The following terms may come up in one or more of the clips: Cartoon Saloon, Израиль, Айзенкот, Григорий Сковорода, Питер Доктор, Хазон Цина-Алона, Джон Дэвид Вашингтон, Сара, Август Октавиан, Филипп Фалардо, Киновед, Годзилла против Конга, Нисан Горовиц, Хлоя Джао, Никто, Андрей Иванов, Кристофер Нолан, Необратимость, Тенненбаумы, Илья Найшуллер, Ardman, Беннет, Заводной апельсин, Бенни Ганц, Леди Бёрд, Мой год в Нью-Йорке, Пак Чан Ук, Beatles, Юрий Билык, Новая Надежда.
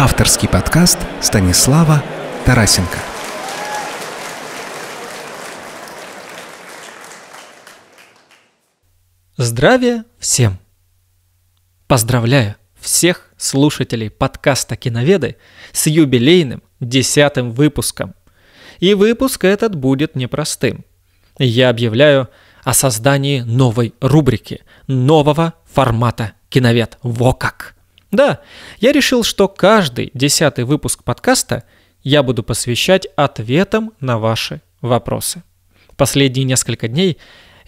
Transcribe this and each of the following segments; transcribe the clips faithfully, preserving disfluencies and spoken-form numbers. Авторский подкаст Станислава Тарасенко. Здравия всем! Поздравляю всех слушателей подкаста «Киноведы» с юбилейным десятым выпуском. И выпуск этот будет непростым. Я объявляю о создании новой рубрики, нового формата «Киновед». Во как! Да, я решил, что каждый десятый выпуск подкаста я буду посвящать ответам на ваши вопросы. Последние несколько дней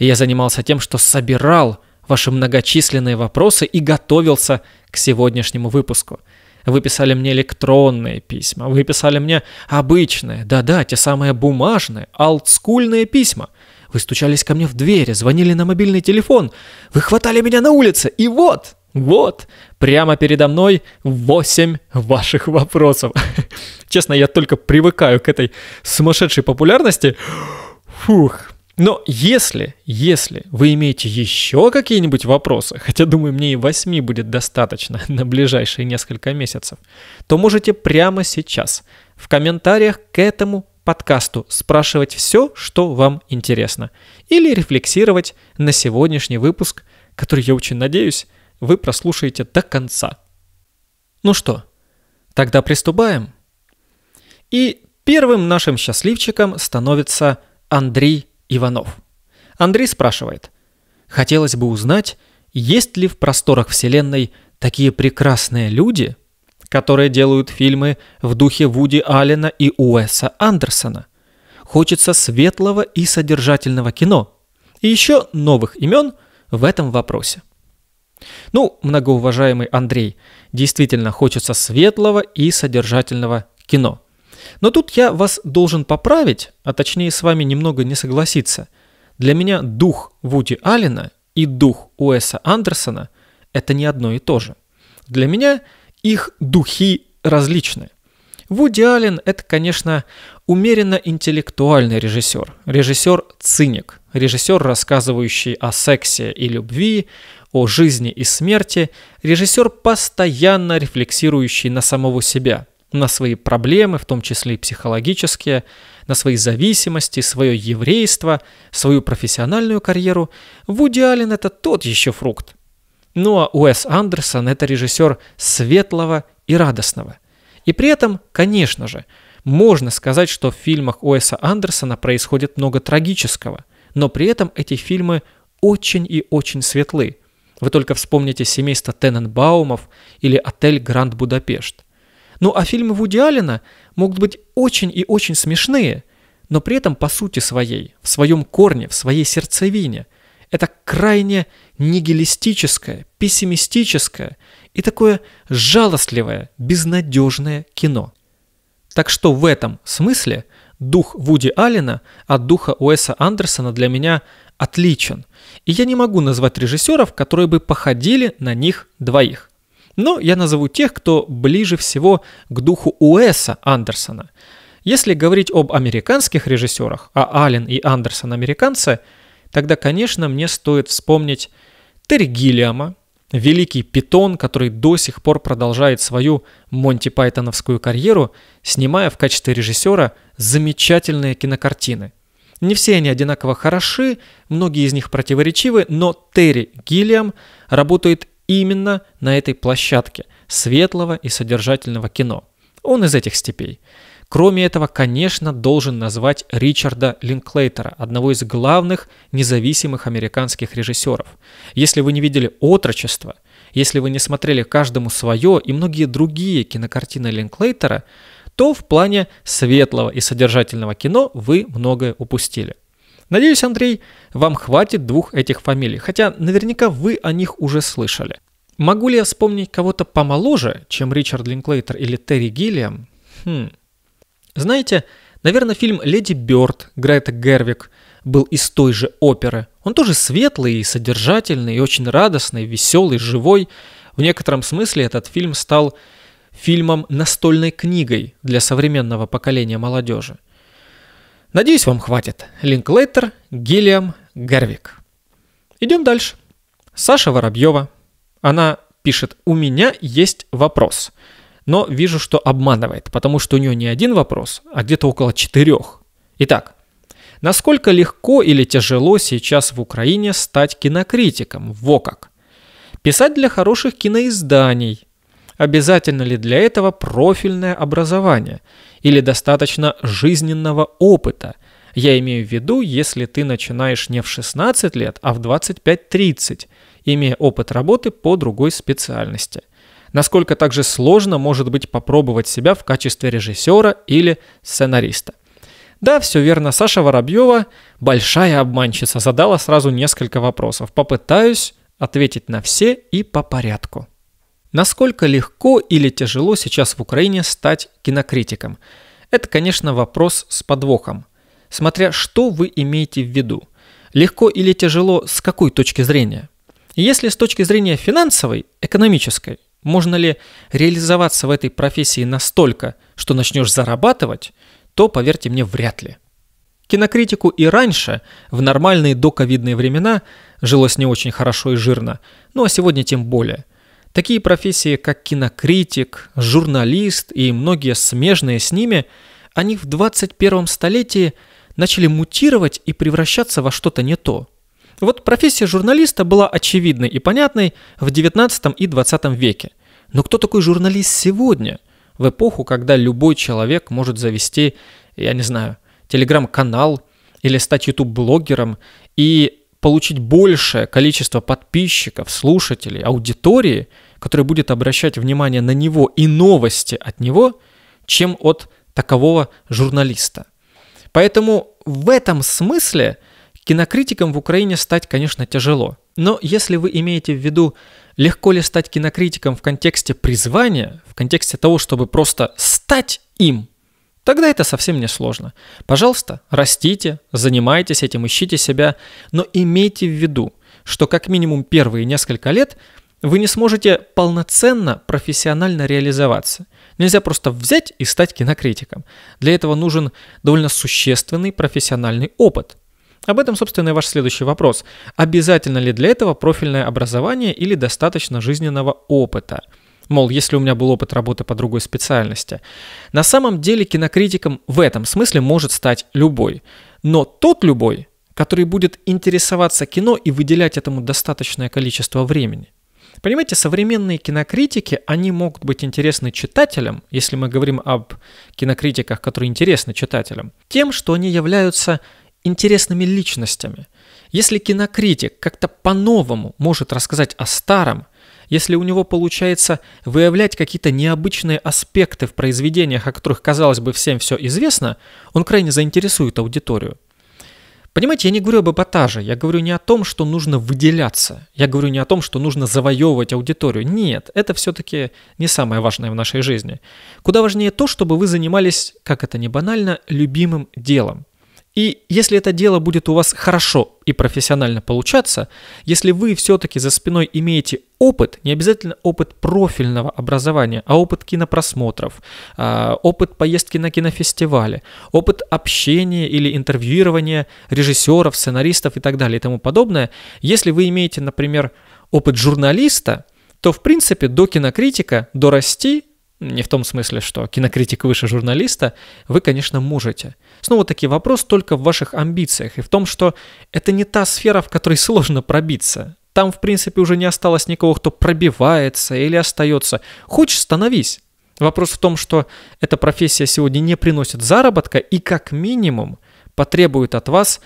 я занимался тем, что собирал ваши многочисленные вопросы и готовился к сегодняшнему выпуску. Вы писали мне электронные письма, вы писали мне обычные, да-да, те самые бумажные, олдскульные письма. Вы стучались ко мне в двери, звонили на мобильный телефон, вы хватали меня на улице, и вот... Вот, прямо передо мной восемь ваших вопросов. Честно, я только привыкаю к этой сумасшедшей популярности. Фух. Но если, если вы имеете еще какие-нибудь вопросы, хотя, думаю, мне и восьми будет достаточно на ближайшие несколько месяцев, то можете прямо сейчас в комментариях к этому подкасту спрашивать все, что вам интересно, или рефлексировать на сегодняшний выпуск, который, я очень надеюсь, вы прослушаете до конца. Ну что, тогда приступаем. И первым нашим счастливчиком становится Андрей Иванов. Андрей спрашивает: хотелось бы узнать, есть ли в просторах вселенной такие прекрасные люди, которые делают фильмы в духе Вуди Аллена и Уэса Андерсона. Хочется светлого и содержательного кино. И еще новых имен в этом вопросе. Ну, многоуважаемый Андрей, действительно хочется светлого и содержательного кино. Но тут я вас должен поправить, а точнее с вами немного не согласиться. Для меня дух Вуди Аллена и дух Уэса Андерсона – это не одно и то же. Для меня их духи различны. Вуди Аллен – это, конечно, умеренно интеллектуальный режиссер, режиссер-циник, режиссер, рассказывающий о сексе и любви, о жизни и смерти, режиссер, постоянно рефлексирующий на самого себя, на свои проблемы, в том числе и психологические, на свои зависимости, свое еврейство, свою профессиональную карьеру. Вуди Аллен – это тот еще фрукт. Ну а Уэс Андерсон – это режиссер светлого и радостного. И при этом, конечно же, можно сказать, что в фильмах Уэса Андерсона происходит много трагического, но при этом эти фильмы очень и очень светлы. Вы только вспомните «Семейство Тенненбаумов» или «Отель Гранд Будапешт». Ну а фильмы Вуди Аллена могут быть очень и очень смешные, но при этом по сути своей, в своем корне, в своей сердцевине. Это крайне нигилистическое, пессимистическое и такое жалостливое, безнадежное кино. Так что в этом смысле дух Вуди Аллена от духа Уэса Андерсона для меня отличен. И я не могу назвать режиссеров, которые бы походили на них двоих. Но я назову тех, кто ближе всего к духу Уэса Андерсона. Если говорить об американских режиссерах, а Аллен и Андерсон американцы, тогда, конечно, мне стоит вспомнить Терри Гиллиама, великий питон, который до сих пор продолжает свою Монти Пайтоновскую карьеру, снимая в качестве режиссера замечательные кинокартины. Не все они одинаково хороши, многие из них противоречивы, но Терри Гиллиам работает именно на этой площадке светлого и содержательного кино. Он из этих степей. Кроме этого, конечно, должен назвать Ричарда Линклейтера, одного из главных независимых американских режиссеров. Если вы не видели «Отрочество», если вы не смотрели «Каждому свое» и многие другие кинокартины Линклейтера, то в плане светлого и содержательного кино вы многое упустили. Надеюсь, Андрей, вам хватит двух этих фамилий, хотя наверняка вы о них уже слышали. Могу ли я вспомнить кого-то помоложе, чем Ричард Линклейтер или Терри Гиллиам? Хм. Знаете, наверное, фильм «Леди Бёрд» Грета Гервик был из той же оперы. Он тоже светлый и содержательный, и очень радостный, веселый, живой. В некотором смысле этот фильм стал... фильмом настольной книгой для современного поколения молодежи. Надеюсь, вам хватит. Линклейтер, Гиллиам, Гервик. Идем дальше. Саша Воробьева. Она пишет: у меня есть вопрос. но вижу, что обманывает, потому что у нее не один вопрос, а где-то около четырех. Итак, насколько легко или тяжело сейчас в Украине стать кинокритиком? Во как. Писать для хороших киноизданий. Обязательно ли для этого профильное образование? Или достаточно жизненного опыта? Я имею в виду, если ты начинаешь не в шестнадцать лет, а в двадцать пять - тридцать, имея опыт работы по другой специальности. Насколько также сложно может быть попробовать себя в качестве режиссера или сценариста? Да, все верно, Саша Воробьева, большая обманщица, задала сразу несколько вопросов. Попытаюсь ответить на все и по порядку. Насколько легко или тяжело сейчас в Украине стать кинокритиком? Это, конечно, вопрос с подвохом. Смотря что вы имеете в виду. Легко или тяжело с какой точки зрения? Если с точки зрения финансовой, экономической, можно ли реализоваться в этой профессии настолько, что начнешь зарабатывать, то, поверьте мне, вряд ли. Кинокритику и раньше, в нормальные доковидные времена, жилось не очень хорошо и жирно, ну а сегодня тем более. Такие профессии, как кинокритик, журналист и многие смежные с ними, они в двадцать первом столетии начали мутировать и превращаться во что-то не то. Вот профессия журналиста была очевидной и понятной в девятнадцатом и двадцатом веке. Но кто такой журналист сегодня? В эпоху, когда любой человек может завести, я не знаю, телеграм-канал или стать ютуб-блогером и получить большее количество подписчиков, слушателей, аудитории, которая будет обращать внимание на него и новости от него, чем от такового журналиста. Поэтому в этом смысле кинокритиком в Украине стать, конечно, тяжело. Но если вы имеете в виду, легко ли стать кинокритиком в контексте призвания, в контексте того, чтобы просто стать им, тогда это совсем не сложно. Пожалуйста, растите, занимайтесь этим, ищите себя, но имейте в виду, что как минимум первые несколько лет вы не сможете полноценно профессионально реализоваться. Нельзя просто взять и стать кинокритиком. Для этого нужен довольно существенный профессиональный опыт. Об этом, собственно, и ваш следующий вопрос. Обязательно ли для этого профильное образование или достаточно жизненного опыта? Мол, если у меня был опыт работы по другой специальности. На самом деле кинокритиком в этом смысле может стать любой. Но тот любой, который будет интересоваться кино и выделять этому достаточное количество времени. Понимаете, современные кинокритики, они могут быть интересны читателям, если мы говорим об кинокритиках, которые интересны читателям, тем, что они являются интересными личностями. Если кинокритик как-то по-новому может рассказать о старом, если у него получается выявлять какие-то необычные аспекты в произведениях, о которых, казалось бы, всем все известно, он крайне заинтересует аудиторию. Понимаете, я не говорю об эпатаже, я говорю не о том, что нужно выделяться, я говорю не о том, что нужно завоевывать аудиторию. Нет, это все-таки не самое важное в нашей жизни. Куда важнее то, чтобы вы занимались, как это ни банально, любимым делом. И если это дело будет у вас хорошо и профессионально получаться, если вы все-таки за спиной имеете опыт, не обязательно опыт профильного образования, а опыт кинопросмотров, опыт поездки на кинофестивале, опыт общения или интервьюирования режиссеров, сценаристов и так далее и тому подобное, если вы имеете, например, опыт журналиста, то в принципе до кинокритика дорасти, не в том смысле, что кинокритик выше журналиста, вы, конечно, можете. Снова-таки вопрос только в ваших амбициях и в том, что это не та сфера, в которой сложно пробиться. Там, в принципе, уже не осталось никого, кто пробивается или остается. Хочешь, становись. Вопрос в том, что эта профессия сегодня не приносит заработка и, как минимум, потребует от вас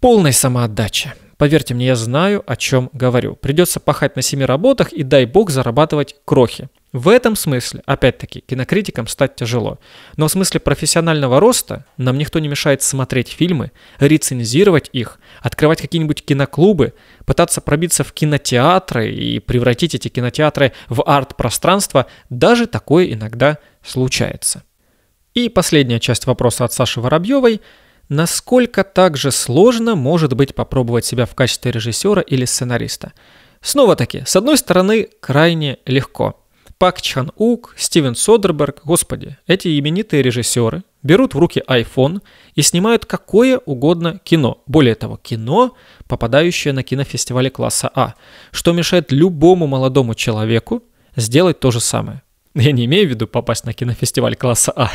полной самоотдачи. Поверьте мне, я знаю, о чем говорю. Придется пахать на семи работах и, дай бог, зарабатывать крохи. В этом смысле, опять-таки, кинокритикам стать тяжело. Но в смысле профессионального роста нам никто не мешает смотреть фильмы, рецензировать их, открывать какие-нибудь киноклубы, пытаться пробиться в кинотеатры и превратить эти кинотеатры в арт-пространство. Даже такое иногда случается. И последняя часть вопроса от Саши Воробьевой. Насколько также сложно может быть попробовать себя в качестве режиссера или сценариста? Снова-таки, с одной стороны, крайне легко. Пак Чан Ук, Стивен Содерберг, господи, эти именитые режиссеры берут в руки iPhone и снимают какое угодно кино. Более того, кино, попадающее на кинофестивале класса А, что мешает любому молодому человеку сделать то же самое. Я не имею в виду попасть на кинофестиваль класса А.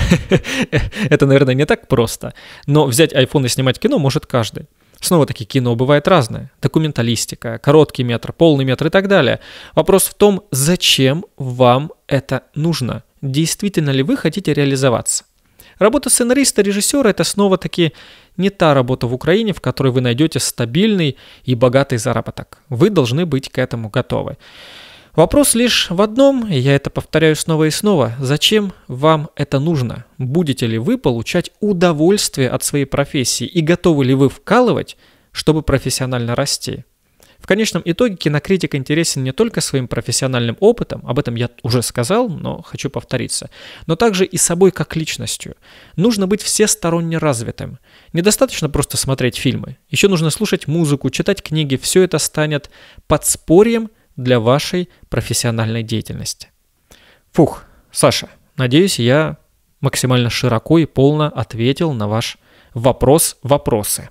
Это, наверное, не так просто. Но взять айфон и снимать кино может каждый. Снова-таки, кино бывает разное. Документалистика, короткий метр, полный метр и так далее. Вопрос в том, зачем вам это нужно? Действительно ли вы хотите реализоваться? Работа сценариста, режиссера – это снова-таки не та работа в Украине, в которой вы найдете стабильный и богатый заработок. Вы должны быть к этому готовы. Вопрос лишь в одном, и я это повторяю снова и снова. Зачем вам это нужно? Будете ли вы получать удовольствие от своей профессии? И готовы ли вы вкалывать, чтобы профессионально расти? В конечном итоге кинокритик интересен не только своим профессиональным опытом, об этом я уже сказал, но хочу повториться, но также и собой как личностью. Нужно быть всесторонне развитым. Недостаточно просто смотреть фильмы. Еще нужно слушать музыку, читать книги. Все это станет подспорьем для вашей профессиональной деятельности. Фух, Саша, надеюсь, я максимально широко и полно ответил на ваш вопрос, вопросы.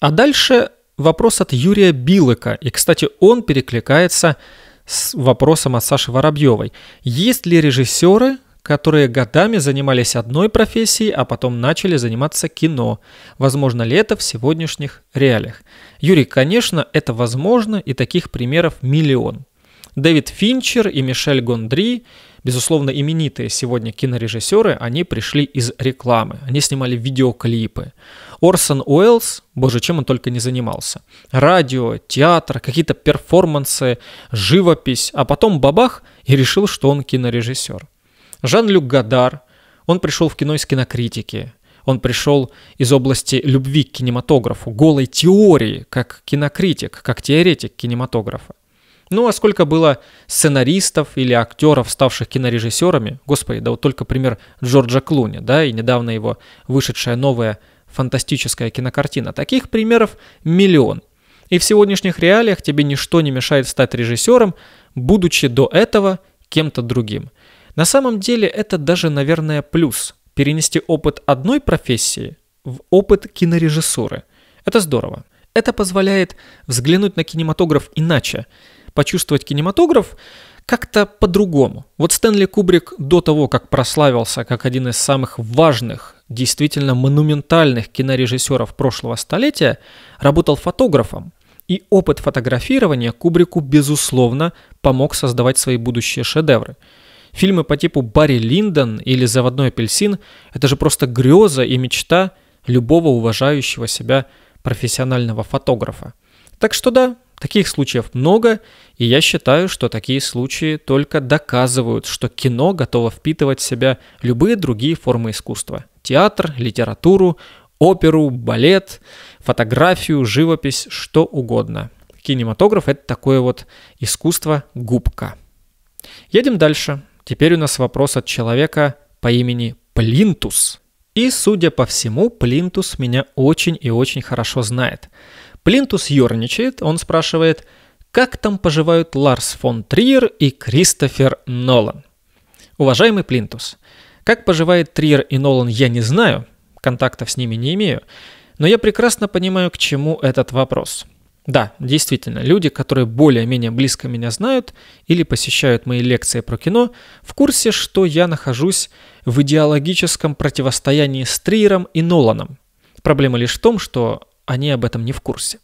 А дальше вопрос от Юрия Билыка. И, кстати, он перекликается с вопросом от Саши Воробьевой. Есть ли режиссеры, которые годами занимались одной профессией, а потом начали заниматься кино? Возможно ли это в сегодняшних реалиях? Юрий, конечно, это возможно, и таких примеров миллион. Дэвид Финчер и Мишель Гондри, безусловно, именитые сегодня кинорежиссеры, они пришли из рекламы, они снимали видеоклипы. Орсон Уэллс, боже, чем он только не занимался. Радио, театр, какие-то перформансы, живопись, а потом бабах и решил, что он кинорежиссер. Жан-Люк Годар, он пришел в кино из кинокритики, он пришел из области любви к кинематографу, голой теории, как кинокритик, как теоретик кинематографа. Ну а сколько было сценаристов или актеров, ставших кинорежиссерами, господи, да вот только пример Джорджа Клуни, да, и недавно его вышедшая новая фантастическая кинокартина. Таких примеров миллион. И в сегодняшних реалиях тебе ничто не мешает стать режиссером, будучи до этого кем-то другим. На самом деле это даже, наверное, плюс. Перенести опыт одной профессии в опыт кинорежиссуры. Это здорово. Это позволяет взглянуть на кинематограф иначе. Почувствовать кинематограф как-то по-другому. Вот Стэнли Кубрик до того, как прославился как один из самых важных, действительно монументальных кинорежиссеров прошлого столетия, работал фотографом. И опыт фотографирования Кубрику, безусловно, помог создавать свои будущие шедевры. Фильмы по типу «Барри Линдон» или «Заводной апельсин» — это же просто греза и мечта любого уважающего себя профессионального фотографа. Так что да, таких случаев много, и я считаю, что такие случаи только доказывают, что кино готово впитывать в себя любые другие формы искусства — театр, литературу, оперу, балет, фотографию, живопись, что угодно. Кинематограф — это такое вот искусство-губка. Едем дальше. Теперь у нас вопрос от человека по имени Плинтус. И, судя по всему, Плинтус меня очень и очень хорошо знает. Плинтус ерничает, он спрашивает, как там поживают Ларс фон Триер и Кристофер Нолан? Уважаемый Плинтус, как поживает Триер и Нолан, я не знаю, контактов с ними не имею, но я прекрасно понимаю, к чему этот вопрос. Да, действительно, люди, которые более-менее близко меня знают или посещают мои лекции про кино, в курсе, что я нахожусь в идеологическом противостоянии с Триером и Ноланом. Проблема лишь в том, что они об этом не в курсе.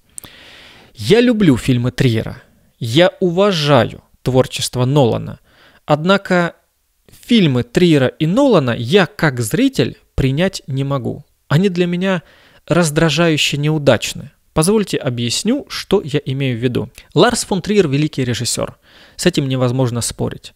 Я люблю фильмы Триера. Я уважаю творчество Нолана. Однако фильмы Триера и Нолана я, как зритель, принять не могу. Они для меня раздражающе неудачны. Позвольте объясню, что я имею в виду. Ларс фон Триер – великий режиссер. С этим невозможно спорить.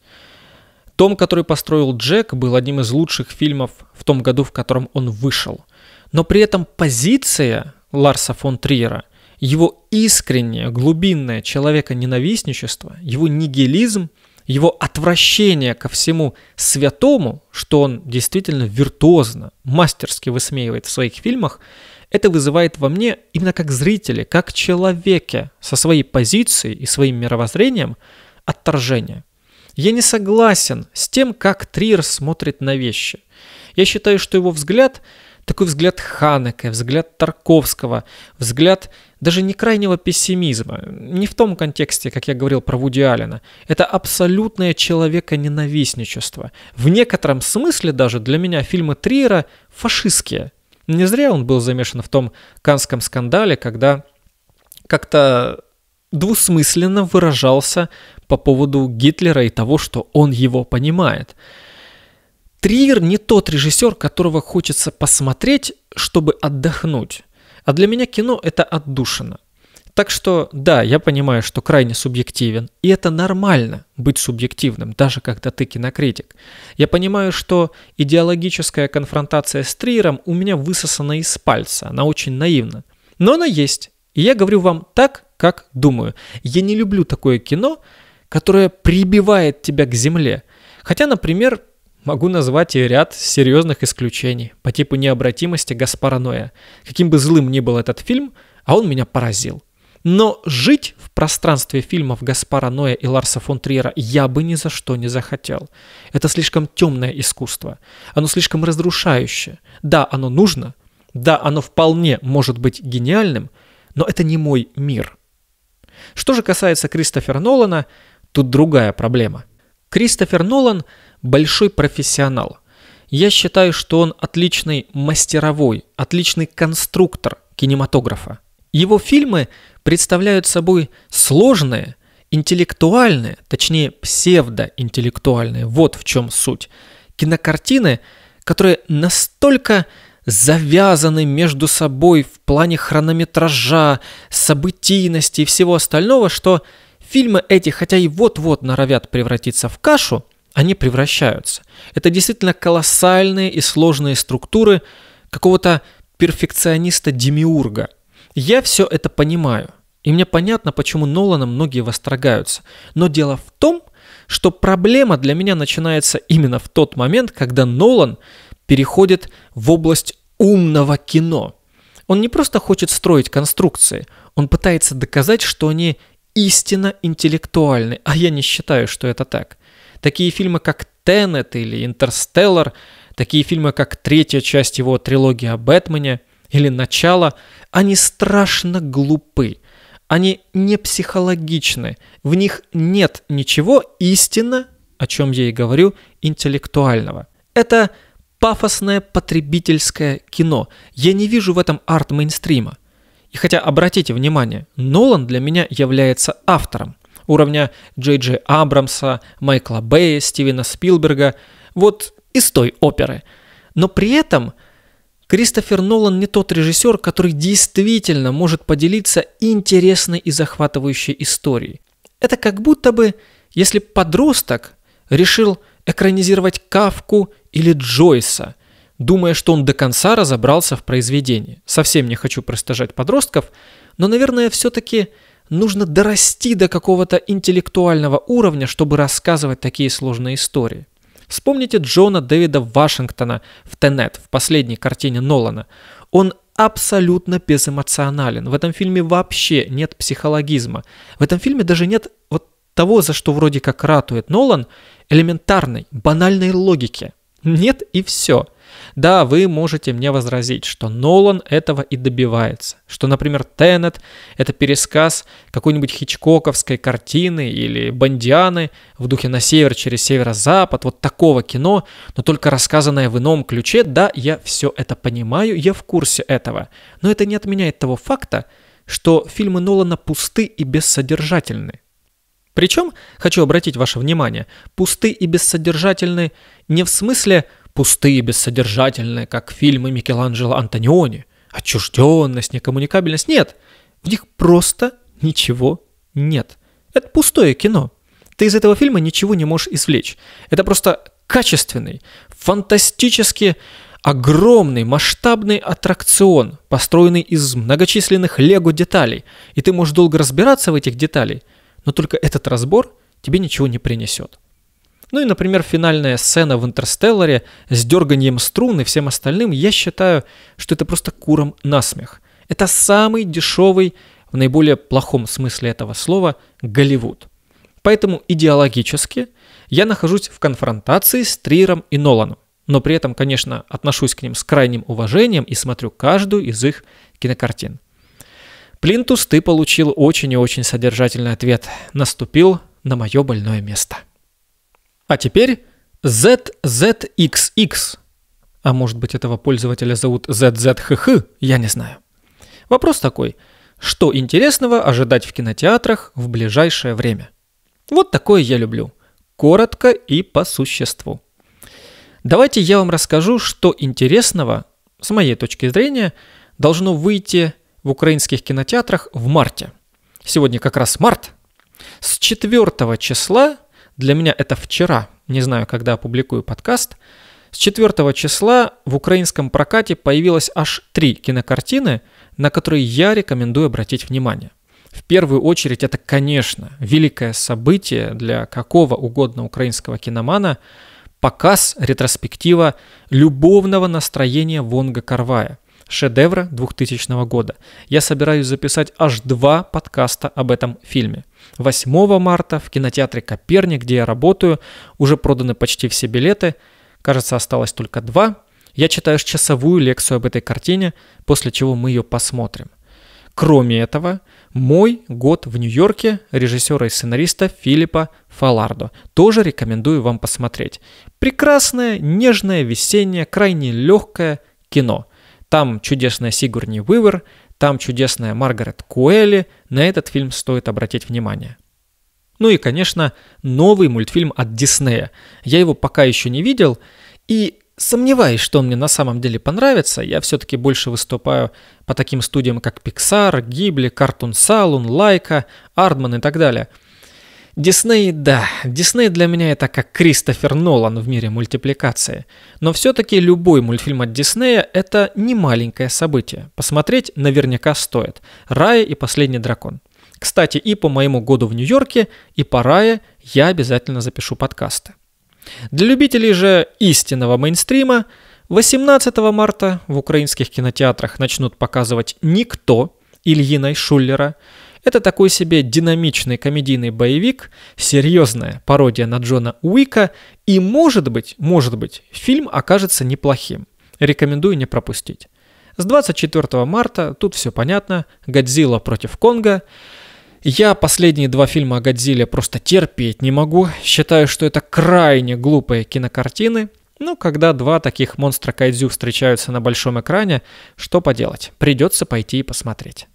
Том, который построил Джек, был одним из лучших фильмов в том году, в котором он вышел. Но при этом позиция Ларса фон Триера, его искреннее, глубинное человеконенавистничество, его нигилизм, его отвращение ко всему святому, что он действительно виртуозно, мастерски высмеивает в своих фильмах, это вызывает во мне, именно как зрителе, как человеке, со своей позицией и своим мировоззрением, отторжение. Я не согласен с тем, как Триер смотрит на вещи. Я считаю, что его взгляд, такой взгляд Ханеке, взгляд Тарковского, взгляд даже не крайнего пессимизма, не в том контексте, как я говорил про Вуди Аллена. Это абсолютное человеконенавистничество. В некотором смысле даже для меня фильмы Триера фашистские. Не зря он был замешан в том Каннском скандале, когда как-то двусмысленно выражался по поводу Гитлера и того, что он его понимает. Триер не тот режиссер, которого хочется посмотреть, чтобы отдохнуть. А для меня кино — это отдушина. Так что, да, я понимаю, что крайне субъективен. И это нормально быть субъективным, даже когда ты кинокритик. Я понимаю, что идеологическая конфронтация с Триером у меня высосана из пальца. Она очень наивна. Но она есть. И я говорю вам так, как думаю. Я не люблю такое кино, которое прибивает тебя к земле. Хотя, например, могу назвать и ряд серьезных исключений по типу необратимости Гаспара Ноэ. Каким бы злым ни был этот фильм, а он меня поразил. Но жить в пространстве фильмов Гаспара Ноэ и Ларса фон Триера я бы ни за что не захотел. Это слишком темное искусство. Оно слишком разрушающее. Да, оно нужно. Да, оно вполне может быть гениальным. Но это не мой мир. Что же касается Кристофера Нолана, тут другая проблема. Кристофер Нолан большой профессионал. Я считаю, что он отличный мастеровой, отличный конструктор кинематографа. Его фильмы представляют собой сложные, интеллектуальные, точнее псевдоинтеллектуальные, вот в чем суть, кинокартины, которые настолько завязаны между собой в плане хронометража, событийности и всего остального, что фильмы эти, хотя и вот-вот норовят превратиться в кашу, они превращаются. Это действительно колоссальные и сложные структуры какого-то перфекциониста-демиурга. Я все это понимаю, и мне понятно, почему Нолана многие восторгаются. Но дело в том, что проблема для меня начинается именно в тот момент, когда Нолан переходит в область умного кино. Он не просто хочет строить конструкции, он пытается доказать, что они истинно интеллектуальны, а я не считаю, что это так. Такие фильмы, как «Тенет» или «Интерстеллар», такие фильмы, как третья часть его трилогии о Бэтмене или «Начало», они страшно глупы, они не психологичны, в них нет ничего истинно, о чем я и говорю, интеллектуального. Это пафосное потребительское кино. Я не вижу в этом арт-мейнстрима. И хотя, обратите внимание, Нолан для меня является автором уровня Джей Джей Абрамса, Майкла Бэя, Стивена Спилберга, вот из той оперы. Но при этом Кристофер Нолан не тот режиссер, который действительно может поделиться интересной и захватывающей историей. Это как будто бы, если подросток решил экранизировать Кафку или Джойса, думая, что он до конца разобрался в произведении. Совсем не хочу простажать подростков, но, наверное, все-таки нужно дорасти до какого-то интеллектуального уровня, чтобы рассказывать такие сложные истории. Вспомните Джона Дэвида Вашингтона в «Тенет», в последней картине Нолана. Он абсолютно безэмоционален. В этом фильме вообще нет психологизма. В этом фильме даже нет вот того, за что вроде как ратует Нолан, элементарной, банальной логики. Нет и все. Да, вы можете мне возразить, что Нолан этого и добивается. Что, например, «Тенет» — это пересказ какой-нибудь хичкоковской картины или «Бондианы» в духе «На север через северо-запад», вот такого кино, но только рассказанное в ином ключе. Да, я все это понимаю, я в курсе этого. Но это не отменяет того факта, что фильмы Нолана пусты и бессодержательны. Причем, хочу обратить ваше внимание, пусты и бессодержательны не в смысле пустые и бессодержательные, как фильмы Микеланджело Антониони. Отчужденность, некоммуникабельность. Нет, в них просто ничего нет. Это пустое кино. Ты из этого фильма ничего не можешь извлечь. Это просто качественный, фантастически огромный, масштабный аттракцион, построенный из многочисленных лего-деталей. И ты можешь долго разбираться в этих деталях, но только этот разбор тебе ничего не принесет. Ну и, например, финальная сцена в «Интерстелларе» с дерганием струн и всем остальным, я считаю, что это просто курам насмех. Это самый дешевый, в наиболее плохом смысле этого слова, Голливуд. Поэтому идеологически я нахожусь в конфронтации с Триером и Ноланом, но при этом, конечно, отношусь к ним с крайним уважением и смотрю каждую из их кинокартин. Плинтус, ты получил очень и очень содержательный ответ. Наступил на мое больное место. А теперь зет зет икс икс. А может быть, этого пользователя зовут зет зет ха ха, я не знаю. Вопрос такой. Что интересного ожидать в кинотеатрах в ближайшее время? Вот такое я люблю. Коротко и по существу. Давайте я вам расскажу, что интересного, с моей точки зрения, должно выйти в украинских кинотеатрах в марте. Сегодня как раз март. С четвёртого числа, для меня это вчера, не знаю, когда опубликую подкаст, с четвёртого числа в украинском прокате появилось аж три кинокартины, на которые я рекомендую обратить внимание. В первую очередь это, конечно, великое событие для какого угодно украинского киномана – показ ретроспектива любовного настроения Вонга Карвая, шедевра двухтысячного года. Я собираюсь записать аж два подкаста об этом фильме. восьмого марта в кинотеатре «Коперник», где я работаю, уже проданы почти все билеты. Кажется, осталось только два. Я читаю часовую лекцию об этой картине, после чего мы ее посмотрим. Кроме этого, «Мой год в Нью-Йорке» режиссера и сценариста Филиппа Фалардо. Тоже рекомендую вам посмотреть. Прекрасное, нежное, весеннее, крайне легкое кино. Там чудесная Сигурни Уивер, там чудесная Маргарет Куэлли. На этот фильм стоит обратить внимание. Ну и, конечно, новый мультфильм от Диснея. Я его пока еще не видел и... сомневаюсь, что он мне на самом деле понравится. Я все-таки больше выступаю по таким студиям, как Pixar, Гибли, Cartoon Saloon, Лайка, Ардман и так далее. Дисней, да, Дисней для меня это как Кристофер Нолан в мире мультипликации. Но все-таки любой мультфильм от Диснея это не маленькое событие. Посмотреть наверняка стоит. «Рая и последний дракон». Кстати, и по моему году в Нью-Йорке, и по «Рае» я обязательно запишу подкасты. Для любителей же истинного мейнстрима восемнадцатого марта в украинских кинотеатрах начнут показывать «Никто» Ильи Найшуллера. Это такой себе динамичный комедийный боевик, серьезная пародия на Джона Уика и, может быть, может быть, фильм окажется неплохим. Рекомендую не пропустить. С двадцать четвёртого марта, тут все понятно, «Годзилла против Конга». Я последние два фильма о Годзилле просто терпеть не могу. Считаю, что это крайне глупые кинокартины. Но когда два таких монстра-кайдзю встречаются на большом экране, что поделать? Придется пойти и посмотреть.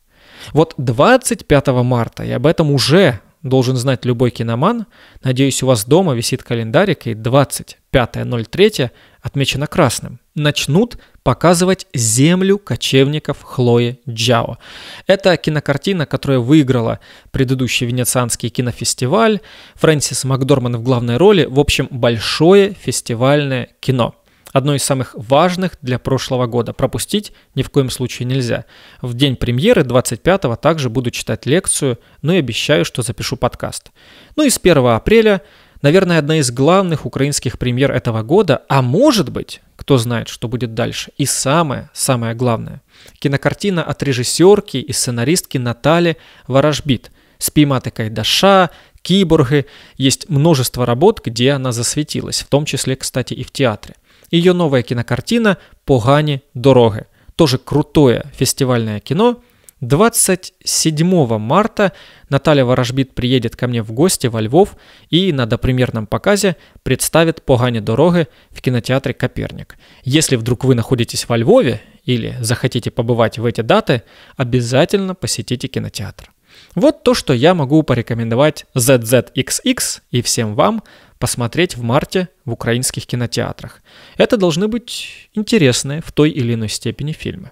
Вот двадцать пятого марта, и об этом уже должен знать любой киноман. Надеюсь, у вас дома висит календарик, и двадцать пятое марта отмечено красным. Начнут показывать «Землю кочевников» Хлои Джао. Это кинокартина, которая выиграла предыдущий Венецианский кинофестиваль, Фрэнсис Макдорманд в главной роли, в общем, большое фестивальное кино. Одно из самых важных для прошлого года. Пропустить ни в коем случае нельзя. В день премьеры двадцать пятого также буду читать лекцию, но и обещаю, что запишу подкаст. Ну и с первого апреля... наверное, одна из главных украинских премьер этого года, а может быть, кто знает, что будет дальше. И самое-самое главное, кинокартина от режиссерки и сценаристки Натальи Ворожбит. «Спіймати Кайдаша», «Киборги». Есть множество работ, где она засветилась, в том числе, кстати, и в театре. Ее новая кинокартина «Погані дороги». Тоже крутое фестивальное кино. двадцать седьмого марта Наталья Ворожбит приедет ко мне в гости во Львов и на допремьерном показе представит «Погані дороги» в кинотеатре «Коперник». Если вдруг вы находитесь во Львове или захотите побывать в эти даты, обязательно посетите кинотеатр. Вот то, что я могу порекомендовать зет зет икс икс и всем вам посмотреть в марте в украинских кинотеатрах. Это должны быть интересные в той или иной степени фильмы.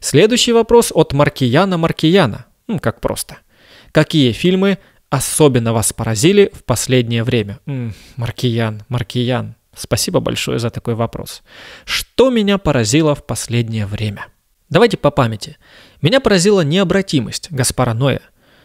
Следующий вопрос от Маркияна Маркияна. Ну, как просто. Какие фильмы особенно вас поразили в последнее время? М-м, Маркиян, Маркиян, спасибо большое за такой вопрос. Что меня поразило в последнее время? Давайте по памяти. Меня поразила «Необратимость» Гаспара Ноэ.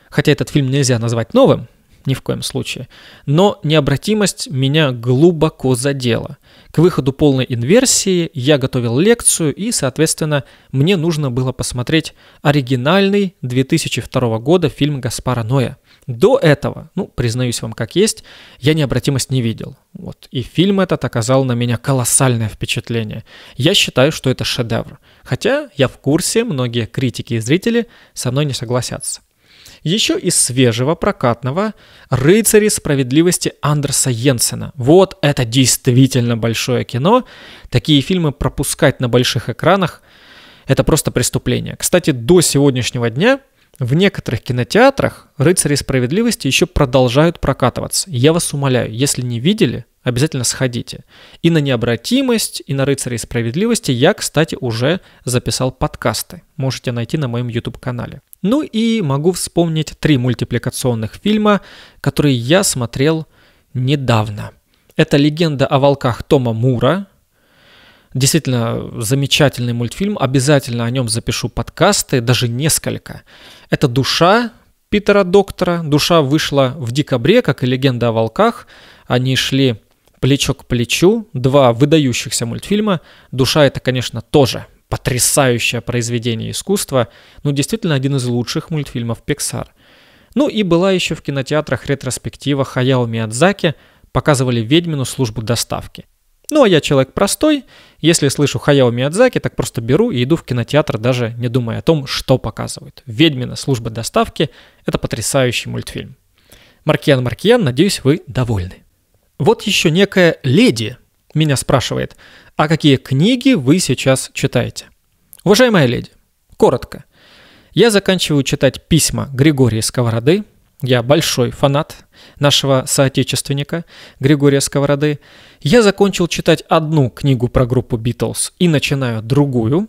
Хотя этот фильм нельзя назвать новым, ни в коем случае. Но «Необратимость» меня глубоко задела. К выходу полной инверсии я готовил лекцию, и, соответственно, мне нужно было посмотреть оригинальный две тысячи второго года фильм Гаспара Ноэ. До этого, ну, признаюсь вам как есть, я «Необратимость» не видел. Вот. И фильм этот оказал на меня колоссальное впечатление. Я считаю, что это шедевр. Хотя я в курсе, многие критики и зрители со мной не согласятся. Еще из свежего прокатного «Рыцари справедливости» Андерса Йенсена. Вот это действительно большое кино. Такие фильмы пропускать на больших экранах – это просто преступление. Кстати, до сегодняшнего дня в некоторых кинотеатрах «Рыцари справедливости» еще продолжают прокатываться. Я вас умоляю, если не видели, обязательно сходите. И на «Необратимость», и на «Рыцарей справедливости» я, кстати, уже записал подкасты. Можете найти на моем YouTube-канале. Ну и могу вспомнить три мультипликационных фильма, которые я смотрел недавно. Это «Легенда о волках» Тома Мура. Действительно замечательный мультфильм, обязательно о нем запишу подкасты, даже несколько. Это «Душа» Питера Доктора. «Душа» вышла в декабре, как и «Легенда о волках». Они шли плечо к плечу, два выдающихся мультфильма. «Душа» — это, конечно, тоже потрясающее произведение искусства, ну, действительно один из лучших мультфильмов Pixar. Ну и была еще в кинотеатрах ретроспектива Хаяо Миядзаки, показывали «Ведьмину службу доставки». Ну, а я человек простой, если слышу Хаяо Миядзаки, так просто беру и иду в кинотеатр, даже не думая о том, что показывают. «Ведьмина служба доставки» — это потрясающий мультфильм. Маркиан Маркиан, надеюсь, вы довольны. Вот еще некая леди меня спрашивает, а какие книги вы сейчас читаете? Уважаемая леди, коротко. Я заканчиваю читать письма Григория Сковороды. Я большой фанат нашего соотечественника Григория Сковороды. Я закончил читать одну книгу про группу Beatles и начинаю другую.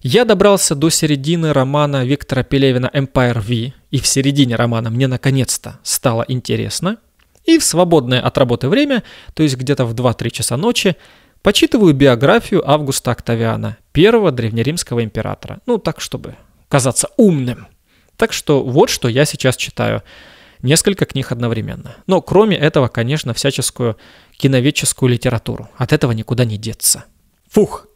Я добрался до середины романа Виктора Пелевина «Empire V», и в середине романа мне наконец-то стало интересно. И в свободное от работы время, то есть где-то в два-три часа ночи, почитываю биографию Августа Октавиана, первого древнеримского императора. Ну, так, чтобы казаться умным. Так что вот что я сейчас читаю. Несколько книг одновременно. Но кроме этого, конечно, всяческую киноведческую литературу. От этого никуда не деться. Фух.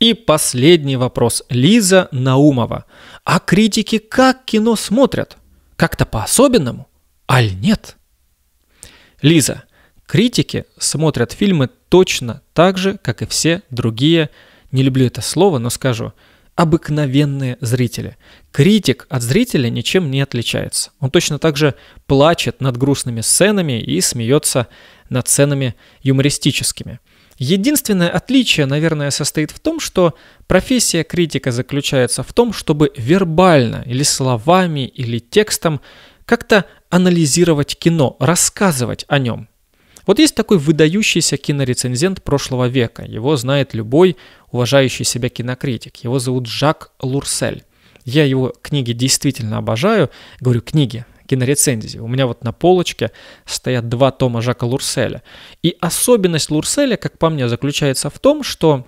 И последний вопрос. Лиза Наумова. А критики как кино смотрят? Как-то по-особенному? Аль нет? Лиза, критики смотрят фильмы точно так же, как и все другие, не люблю это слово, но скажу, обыкновенные зрители. Критик от зрителя ничем не отличается. Он точно так же плачет над грустными сценами и смеется над сценами юмористическими. Единственное отличие, наверное, состоит в том, что профессия критика заключается в том, чтобы вербально или словами, или текстом как-то анализировать кино, рассказывать о нем. Вот есть такой выдающийся кинорецензент прошлого века. Его знает любой уважающий себя кинокритик. Его зовут Жак Лурсель. Я его книги действительно обожаю. Говорю, книги, кинорецензии. У меня вот на полочке стоят два тома Жака Лурселя. И особенность Лурселя, как по мне, заключается в том, что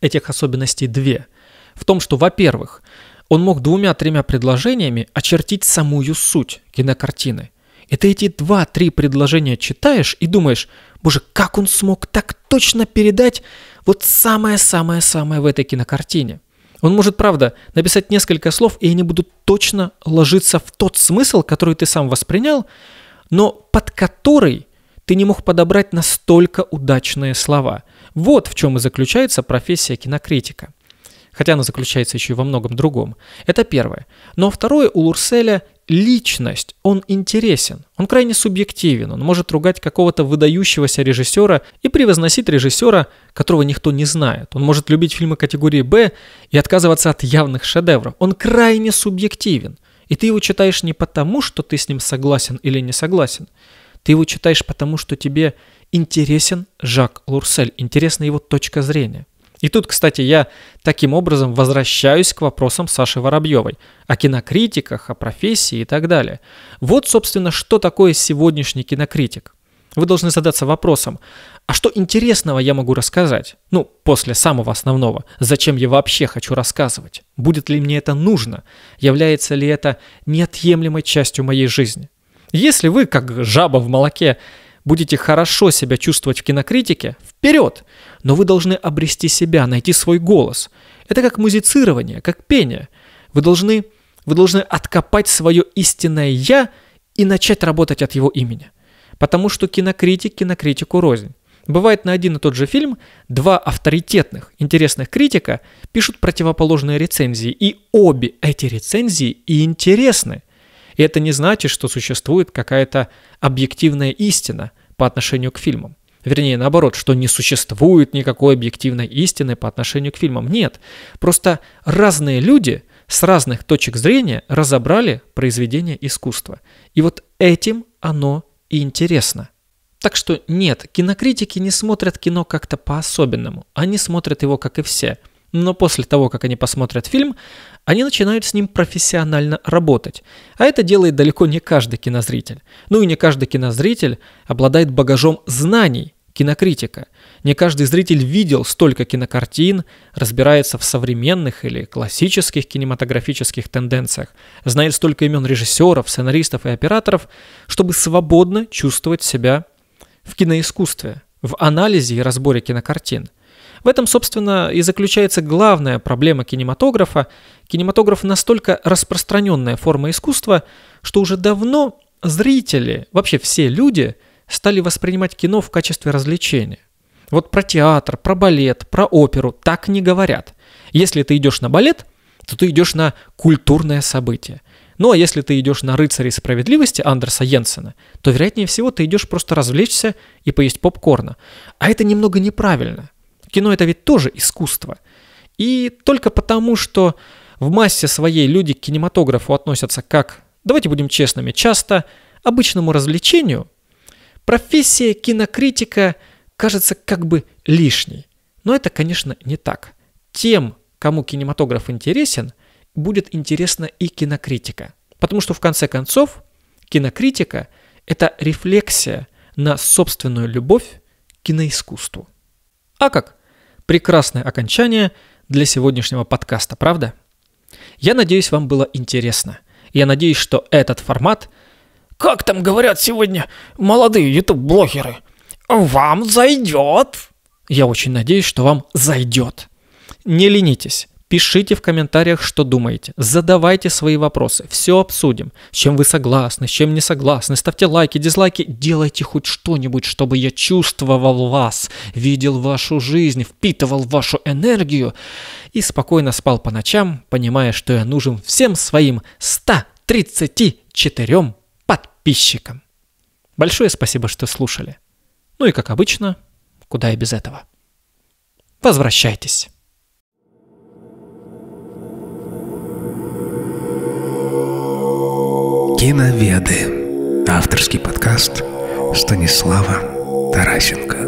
этих особенностей две. В том, что, во-первых, он мог двумя-тремя предложениями очертить самую суть кинокартины. И ты эти два-три предложения читаешь и думаешь, боже, как он смог так точно передать вот самое-самое-самое в этой кинокартине. Он может, правда, написать несколько слов, и они будут точно ложиться в тот смысл, который ты сам воспринял, но под который ты не мог подобрать настолько удачные слова. Вот в чем и заключается профессия кинокритика. Хотя она заключается еще и во многом другом. Это первое. Но второе, у Лурселя личность, он интересен, он крайне субъективен, он может ругать какого-то выдающегося режиссера и превозносить режиссера, которого никто не знает. Он может любить фильмы категории «Б» и отказываться от явных шедевров. Он крайне субъективен, и ты его читаешь не потому, что ты с ним согласен или не согласен. Ты его читаешь потому, что тебе интересен Жак Лурсель, интересна его точка зрения. И тут, кстати, я таким образом возвращаюсь к вопросам Саши Воробьевой о кинокритиках, о профессии и так далее. Вот, собственно, что такое сегодняшний кинокритик. Вы должны задаться вопросом, а что интересного я могу рассказать? Ну, после самого основного, зачем я вообще хочу рассказывать? Будет ли мне это нужно? Является ли это неотъемлемой частью моей жизни? Если вы, как жаба в молоке, будете хорошо себя чувствовать в кинокритике, вперед! Но вы должны обрести себя, найти свой голос. Это как музицирование, как пение. Вы должны, вы должны откопать свое истинное «я» и начать работать от его имени. Потому что кинокритик кинокритику рознь. Бывает, на один и тот же фильм два авторитетных, интересных критика пишут противоположные рецензии, и обе эти рецензии и интересны. И это не значит, что существует какая-то объективная истина по отношению к фильмам. Вернее, наоборот, что не существует никакой объективной истины по отношению к фильмам. Нет, просто разные люди с разных точек зрения разобрали произведение искусства. И вот этим оно и интересно. Так что нет, кинокритики не смотрят кино как-то по-особенному. Они смотрят его, как и все. Но после того, как они посмотрят фильм, они начинают с ним профессионально работать. А это делает далеко не каждый кинозритель. Ну и не каждый кинозритель обладает багажом знаний кинокритика. Не каждый зритель видел столько кинокартин, разбирается в современных или классических кинематографических тенденциях, знает столько имен режиссеров, сценаристов и операторов, чтобы свободно чувствовать себя в киноискусстве, в анализе и разборе кинокартин. В этом, собственно, и заключается главная проблема кинематографа. Кинематограф настолько распространенная форма искусства, что уже давно зрители, вообще все люди, стали воспринимать кино в качестве развлечения. Вот про театр, про балет, про оперу так не говорят. Если ты идешь на балет, то ты идешь на культурное событие. Ну а если ты идешь на «Рыцарей справедливости» Андерса Йенсена, то, вероятнее всего, ты идешь просто развлечься и поесть попкорна. А это немного неправильно. Кино — это ведь тоже искусство. И только потому, что в массе своей люди к кинематографу относятся как, давайте будем честными, часто обычному развлечению, профессия кинокритика кажется как бы лишней. Но это, конечно, не так. Тем, кому кинематограф интересен, будет интересна и кинокритика. Потому что, в конце концов, кинокритика — это рефлексия на собственную любовь к киноискусству. А как? Прекрасное окончание для сегодняшнего подкаста, правда? Я надеюсь, вам было интересно. Я надеюсь, что этот формат... Как там говорят сегодня молодые ютуб-блогеры? Вам зайдет! Я очень надеюсь, что вам зайдет. Не ленитесь. Пишите в комментариях, что думаете. Задавайте свои вопросы. Все обсудим. С чем вы согласны, с чем не согласны. Ставьте лайки, дизлайки. Делайте хоть что-нибудь, чтобы я чувствовал вас, видел вашу жизнь, впитывал вашу энергию и спокойно спал по ночам, понимая, что я нужен всем своим ста тридцати четырем подписчикам. Большое спасибо, что слушали. Ну и, как обычно, куда и без этого. Возвращайтесь. Киноведы. Авторский подкаст Станислава Тарасенко.